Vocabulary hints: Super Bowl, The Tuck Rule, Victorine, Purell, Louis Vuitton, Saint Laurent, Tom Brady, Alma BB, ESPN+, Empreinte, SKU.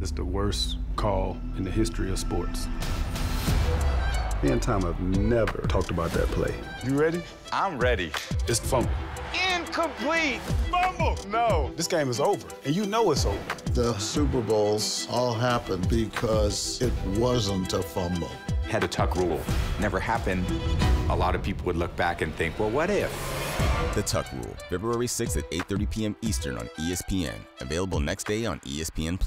It's the worst call in the history of sports. Me and Tom have never talked about that play. You ready? I'm ready. It's fumble. Incomplete. Fumble. No. This game is over, and you know it's over. The Super Bowls all happened because it wasn't a fumble. Had a tuck rule. Never happened. A lot of people would look back and think, well, what if? The Tuck Rule, February 6th at 8:30 p.m. Eastern on ESPN. Available next day on ESPN+.